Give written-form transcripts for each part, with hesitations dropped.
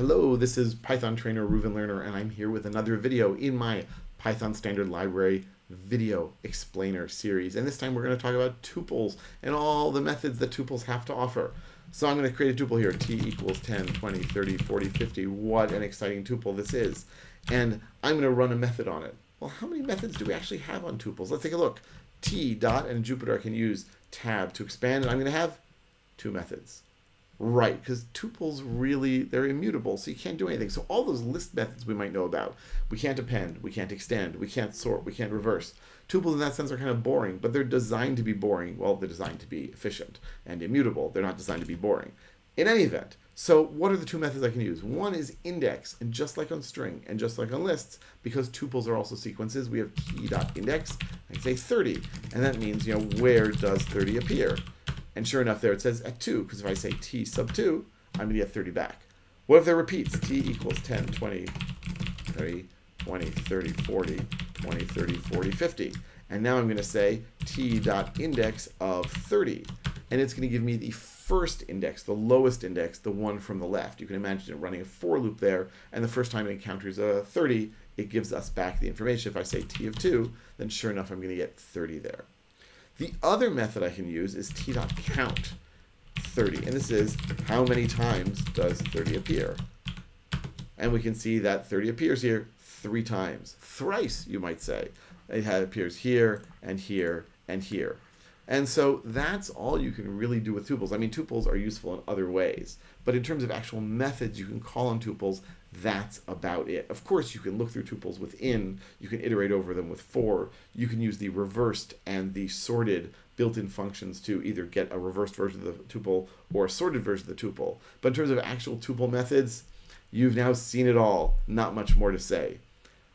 Hello, this is Python trainer Reuven Lerner, and I'm here with another video in my Python Standard Library video explainer series. And this time we're going to talk about tuples and all the methods that tuples have to offer. So I'm going to create a tuple here, t equals 10, 20, 30, 40, 50. What an exciting tuple this is. And I'm going to run a method on it. Well, how many methods do we actually have on tuples? Let's take a look. T dot and Jupyter can use tab to expand, and I'm going to have two methods. Right, because tuples really, they're immutable, so you can't do anything. So all those list methods we might know about, we can't append, we can't extend, we can't sort, we can't reverse. Tuples in that sense are kind of boring, but they're designed to be boring. Well, they're designed to be efficient and immutable. They're not designed to be boring. In any event, so what are the two methods I can use? One is index, and just like on string and just like on lists, because tuples are also sequences, we have key.index, I say 30, and that means, you know, where does 30 appear? And sure enough, there it says at 2, because if I say t sub 2, I'm going to get 30 back. What if there repeats? T equals 10, 20, 30, 20, 30, 40, 20, 30, 40, 50. And now I'm going to say t.index of 30. And it's going to give me the first index, the lowest index, the one from the left. You can imagine it running a for loop there. And the first time it encounters a 30, it gives us back the information. If I say t of 2, then sure enough, I'm going to get 30 there. The other method I can use is t.count 30, and this is how many times does 30 appear. And we can see that 30 appears here 3 times, thrice you might say. It appears here and here and here. And so that's all you can really do with tuples. I mean, tuples are useful in other ways, but in terms of actual methods you can call on tuples, that's about it. Of course, you can look through tuples within, you can iterate over them with for, you can use the reversed and the sorted built-in functions to either get a reversed version of the tuple or a sorted version of the tuple. But in terms of actual tuple methods, you've now seen it all. Not much more to say.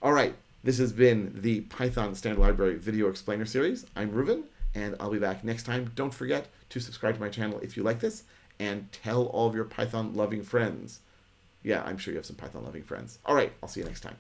All right, this has been the Python Standard Library video explainer series. I'm Reuven, and I'll be back next time. Don't forget to subscribe to my channel if you like this, and tell all of your Python-loving friends. Yeah, I'm sure you have some Python-loving friends. All right, I'll see you next time.